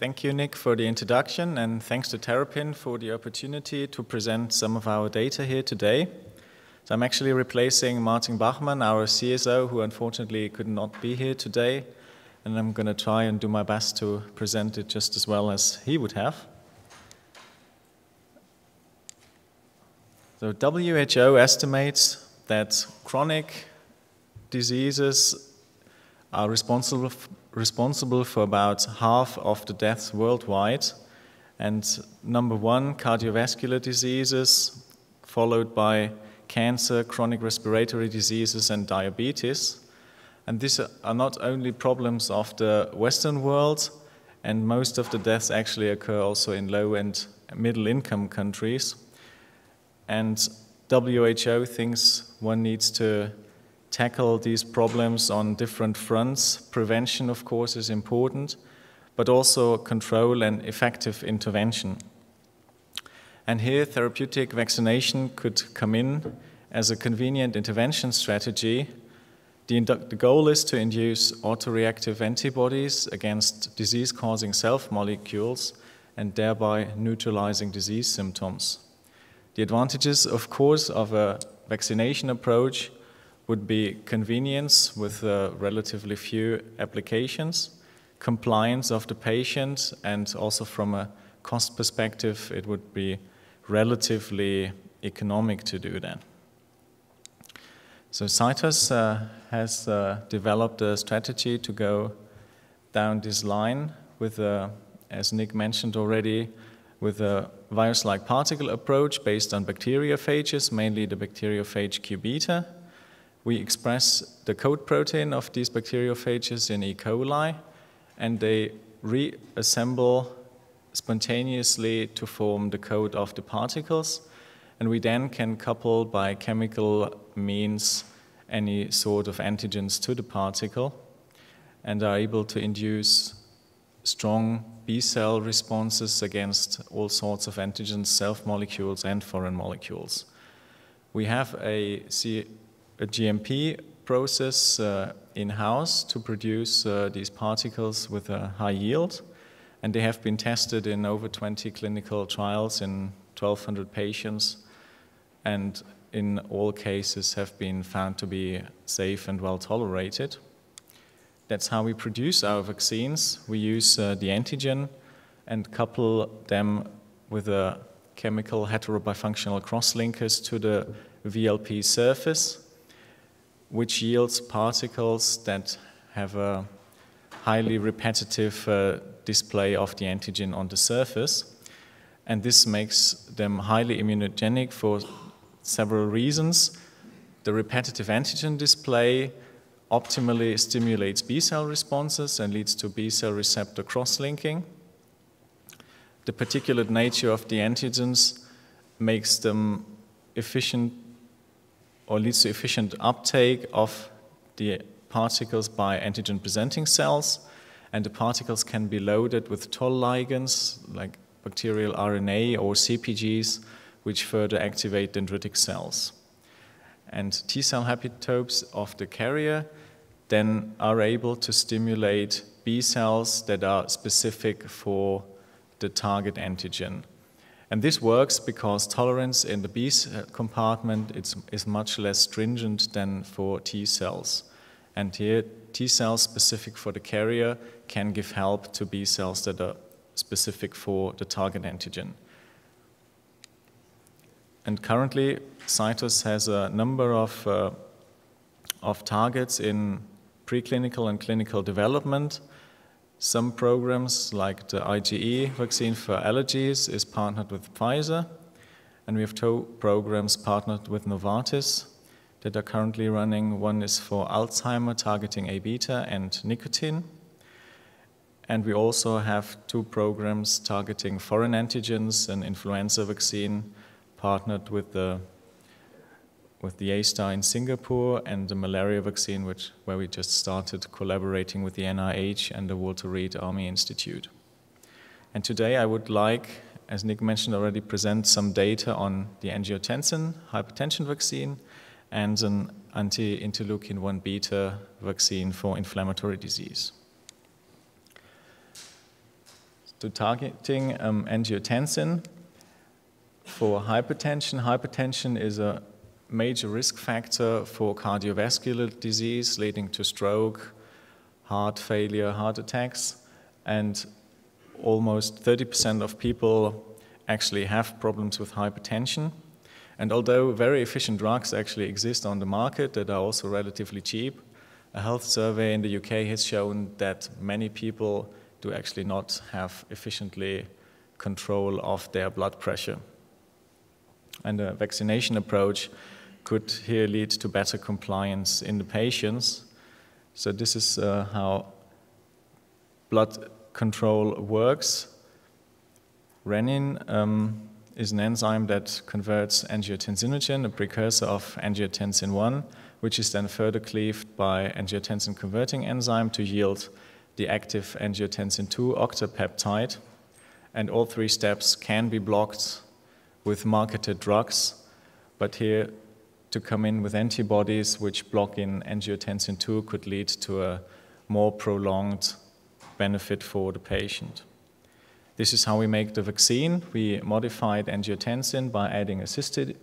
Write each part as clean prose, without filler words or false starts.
Thank you, Nick, for the introduction, and thanks to Terrapin for the opportunity to present some of our data here today. So I'm actually replacing Martin Bachmann, our CSO, who unfortunately could not be here today, and I'm going to try and do my best to present it just as well as he would have. So WHO estimates that chronic diseases are responsible for about half of the deaths worldwide, and #1, cardiovascular diseases, followed by cancer, chronic respiratory diseases, and diabetes. And these are not only problems of the Western world, and most of the deaths actually occur also in low and middle income countries. And WHO thinks one needs to tackle these problems on different fronts. Prevention, of course, is important, but also control and effective intervention. And here, therapeutic vaccination could come in as a convenient intervention strategy. The goal is to induce autoreactive antibodies against disease-causing self-molecules and thereby neutralizing disease symptoms. The advantages, of course, of a vaccination approach would be convenience with relatively few applications, compliance of the patient, and also from a cost perspective, it would be relatively economic to do that. So Cytos has developed a strategy to go down this line with, as Nick mentioned already, with a virus-like particle approach based on bacteriophages, mainly the bacteriophage Q beta. We express the coat protein of these bacteriophages in E. coli, and they reassemble spontaneously to form the coat of the particles. And we then can couple by chemical means any sort of antigens to the particle and are able to induce strong B-cell responses against all sorts of antigens, self-molecules, and foreign molecules. We have a GMP process in-house to produce these particles with a high yield, and they have been tested in over 20 clinical trials in 1,200 patients, and in all cases have been found to be safe and well tolerated. That's how we produce our vaccines. We use the antigen and couple them with a chemical heterobifunctional crosslinkers to the VLP surface, which yields particles that have a highly repetitive display of the antigen on the surface. And this makes them highly immunogenic for several reasons. The repetitive antigen display optimally stimulates B-cell responses and leads to B-cell receptor cross-linking. The particulate nature of the antigens makes them efficient, or leads to efficient uptake of the particles by antigen-presenting cells, and the particles can be loaded with toll ligands like bacterial RNA or CpGs, which further activate dendritic cells. And T-cell epitopes of the carrier then are able to stimulate B-cells that are specific for the target antigen. And this works because tolerance in the B compartment is much less stringent than for T cells. And here, T cells specific for the carrier can give help to B cells that are specific for the target antigen. And currently, Cytos has a number of targets in preclinical and clinical development. Some programs, like the IgE vaccine for allergies, is partnered with Pfizer, and we have 2 programs partnered with Novartis that are currently running. One is for Alzheimer targeting A beta and nicotine, and we also have 2 programs targeting foreign antigens, an influenza vaccine partnered with the A*STAR in Singapore, and the malaria vaccine, where we just started collaborating with the NIH and the Walter Reed Army Institute. And today I would like, as Nick mentioned already, present some data on the angiotensin hypertension vaccine and an anti-interleukin-1-beta vaccine for inflammatory disease. to targeting angiotensin for hypertension. Hypertension is a major risk factor for cardiovascular disease leading to stroke, heart failure, heart attacks, and almost 30% of people actually have problems with hypertension. And although very efficient drugs actually exist on the market that are also relatively cheap, a health survey in the UK has shown that many people do actually not have efficiently control of their blood pressure. And a vaccination approach could here lead to better compliance in the patients. So this is how blood control works. Renin is an enzyme that converts angiotensinogen, a precursor of angiotensin-1, which is then further cleaved by angiotensin-converting enzyme to yield the active angiotensin-2 octapeptide. And all three steps can be blocked with marketed drugs, but here to come in with antibodies which block in angiotensin-2 could lead to a more prolonged benefit for the patient. This is how we make the vaccine. We modified angiotensin by adding a cysteine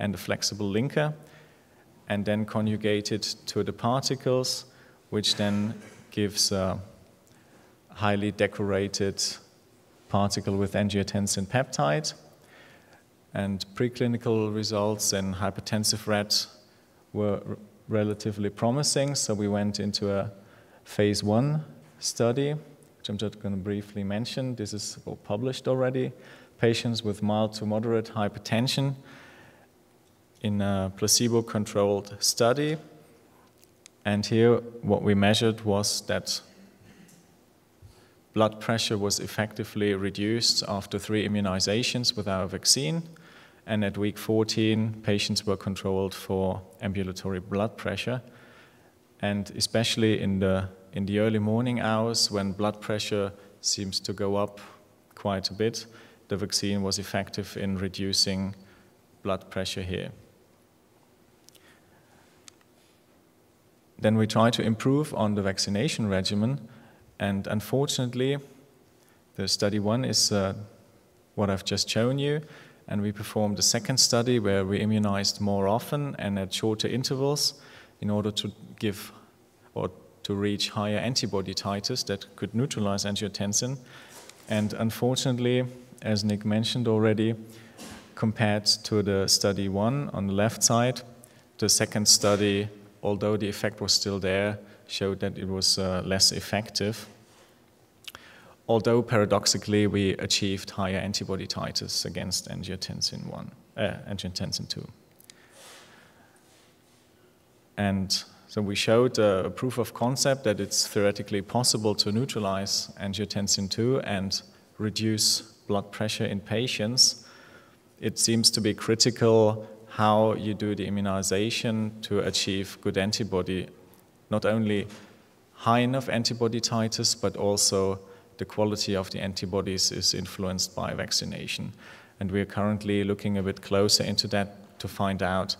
and a flexible linker, and then conjugated to the particles, which then gives a highly decorated particle with angiotensin peptide. And preclinical results in hypertensive rats were relatively promising, so we went into a phase 1 study, which I'm just going to briefly mention. This is published already. Patients with mild to moderate hypertension in a placebo-controlled study. And here what we measured was that blood pressure was effectively reduced after 3 immunizations with our vaccine, and at week 14, patients were controlled for ambulatory blood pressure. And especially in the early morning hours, when blood pressure seems to go up quite a bit, the vaccine was effective in reducing blood pressure here. Then we tried to improve on the vaccination regimen. And unfortunately, the study 1 is what I've just shown you, and we performed a second study where we immunized more often and at shorter intervals in order to give or to reach higher antibody titers that could neutralize angiotensin. And unfortunately, as Nick mentioned already, compared to the study 1 on the left side, the second study, although the effect was still there, showed that it was less effective, although paradoxically we achieved higher antibody titers against angiotensin 2. And so we showed a proof of concept that it's theoretically possible to neutralize angiotensin 2 and reduce blood pressure in patients. It seems to be critical how you do the immunization to achieve good antibody, not only high enough antibody titers, but also the quality of the antibodies is influenced by vaccination. And we are currently looking a bit closer into that to find out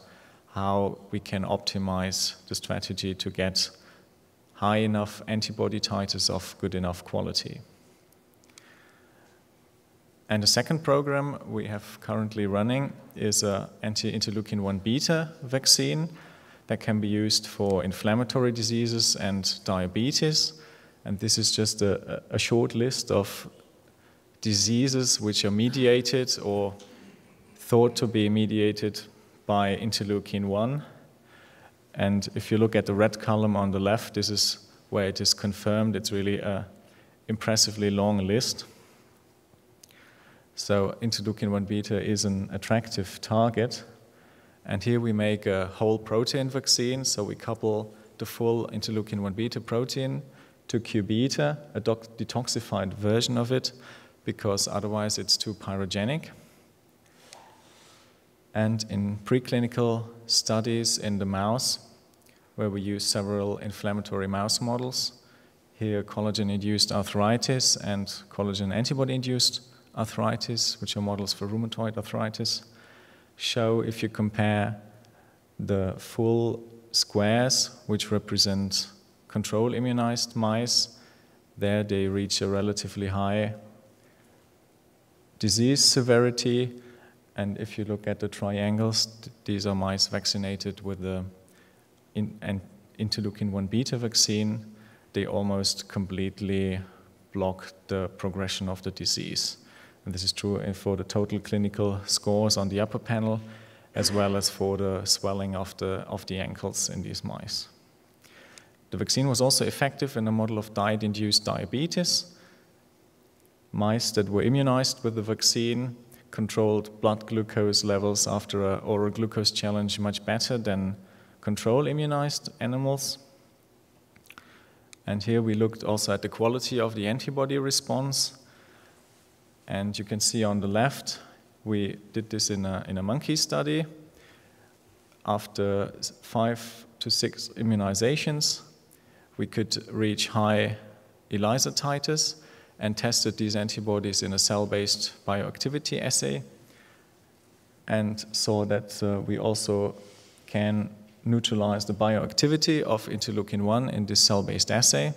how we can optimize the strategy to get high enough antibody titers of good enough quality. And the second program we have currently running is an anti-interleukin-1-beta vaccine that can be used for inflammatory diseases and diabetes. And this is just a short list of diseases which are mediated or thought to be mediated by interleukin-1. And if you look at the red column on the left, this is where it is confirmed. It's really an impressively long list. So interleukin-1-beta is an attractive target. And here we make a whole protein vaccine, so we couple the full interleukin-1-beta protein to Q beta, a detoxified version of it, because otherwise it's too pyrogenic. And in preclinical studies in the mouse, where we use several inflammatory mouse models, here collagen-induced arthritis and collagen antibody-induced arthritis, which are models for rheumatoid arthritis, show if you compare the full squares, which represent control immunized mice, There they reach a relatively high disease severity. And if you look at the triangles, these are mice vaccinated with the interleukin-1-beta vaccine. They almost completely block the progression of the disease. And this is true for the total clinical scores on the upper panel, as well as for the swelling of the ankles in these mice. The vaccine was also effective in a model of diet-induced diabetes. Mice that were immunized with the vaccine controlled blood glucose levels after an oral glucose challenge much better than control immunized animals. And here we looked also at the quality of the antibody response. And you can see on the left, we did this in a monkey study. After 5 to 6 immunizations, we could reach high ELISA titers and tested these antibodies in a cell-based bioactivity assay and saw that we also can neutralize the bioactivity of interleukin-1 in this cell-based assay.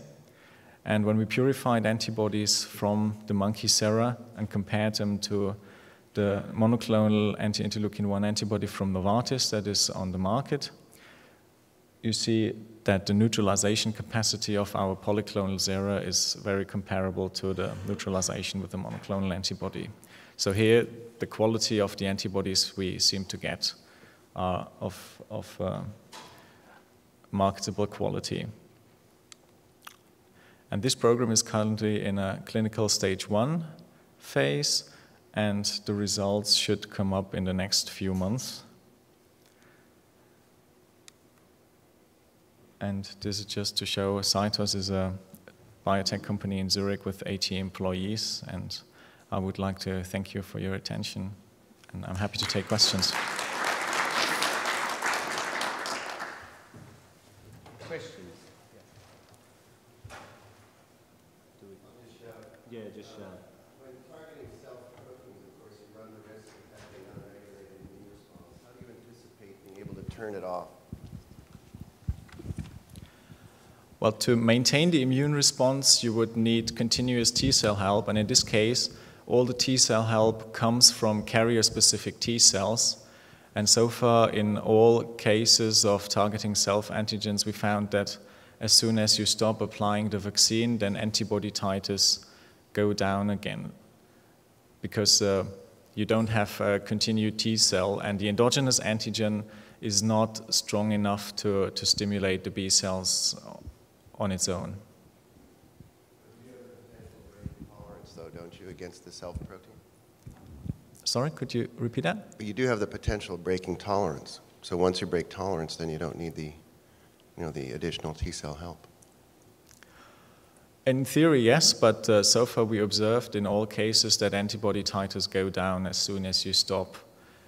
And when we purified antibodies from the monkey sera and compared them to the monoclonal anti-interleukin-1 antibody from Novartis that is on the market, you see that the neutralization capacity of our polyclonal sera is very comparable to the neutralization with the monoclonal antibody. So here, the quality of the antibodies we seem to get are of marketable quality. And this program is currently in a clinical stage 1 phase, and the results should come up in the next few months. And this is just to show Cytos is a biotech company in Zurich with 80 employees, and I would like to thank you for your attention, and I'm happy to take questions. Questions? Yeah, just shout. When targeting cell proteins, of course, you run the risk of having unregulated immune response. How do you anticipate being able to turn it off? Well, to maintain the immune response, you would need continuous T-cell help, and in this case, all the T-cell help comes from carrier-specific T-cells, and so far in all cases of targeting self-antigens, we found that as soon as you stop applying the vaccine, then antibody titers go down again, because you don't have a continued T-cell, and the endogenous antigen is not strong enough to stimulate the B-cells on its own. You have a potential tolerance, though, don't you, against the self protein? Sorry, could you repeat that? But you do have the potential of breaking tolerance. So once you break tolerance, then you don't need the, you know, the additional T cell help. In theory, yes, but so far we observed in all cases that antibody titers go down as soon as you stop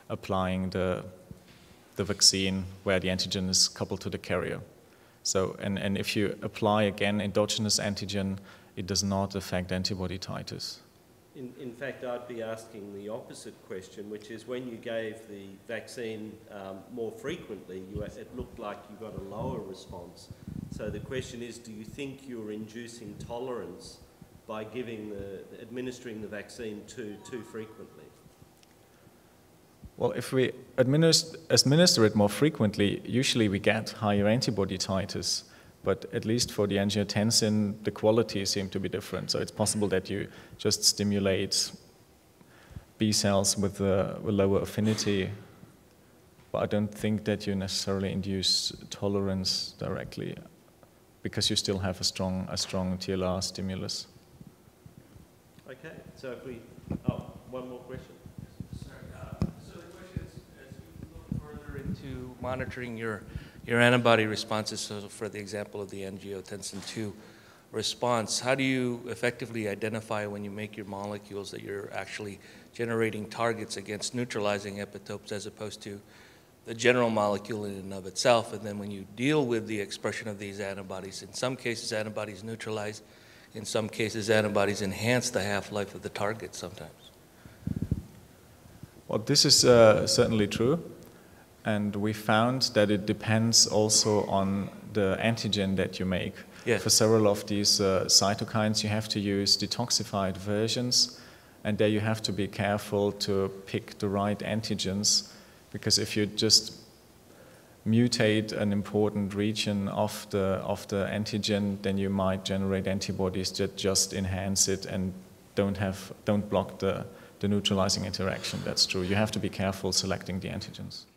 applying the vaccine where the antigen is coupled to the carrier. So, and if you apply, again, endogenous antigen, it does not affect antibody titers. In fact, I'd be asking the opposite question, which is when you gave the vaccine more frequently, it looked like you got a lower response. So the question is, do you think you're inducing tolerance by administering the vaccine too frequently? Well, if we administer it more frequently, usually we get higher antibody titers, but at least for the angiotensin, the qualities seem to be different. So it's possible that you just stimulate B cells with a lower affinity, but I don't think that you necessarily induce tolerance directly, because you still have a strong TLR stimulus. Okay, so if we, one more question. To monitoring your antibody responses, so for the example of the angiotensin-2 response, how do you effectively identify when you make your molecules that you're actually generating targets against neutralizing epitopes as opposed to the general molecule in and of itself? And then when you deal with the expression of these antibodies, in some cases antibodies neutralize, in some cases antibodies enhance the half-life of the target sometimes. Well, this is certainly true. And we found that it depends also on the antigen that you make. Yes. For several of these cytokines, you have to use detoxified versions, and there you have to be careful to pick the right antigens, because if you just mutate an important region of the antigen, then you might generate antibodies that just enhance it and don't block the neutralizing interaction. That's true. You have to be careful selecting the antigens.